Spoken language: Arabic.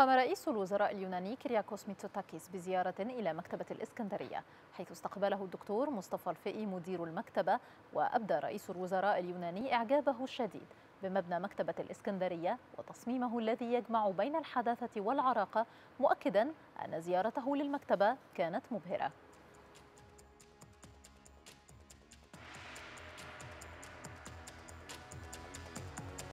قام رئيس الوزراء اليوناني كرياكوس ميتسوتاكيس بزيارة إلى مكتبة الإسكندرية، حيث استقبله الدكتور مصطفى الفئي مدير المكتبة. وأبدى رئيس الوزراء اليوناني إعجابه الشديد بمبنى مكتبة الإسكندرية وتصميمه الذي يجمع بين الحداثة والعراقة، مؤكدا أن زيارته للمكتبة كانت مبهرة.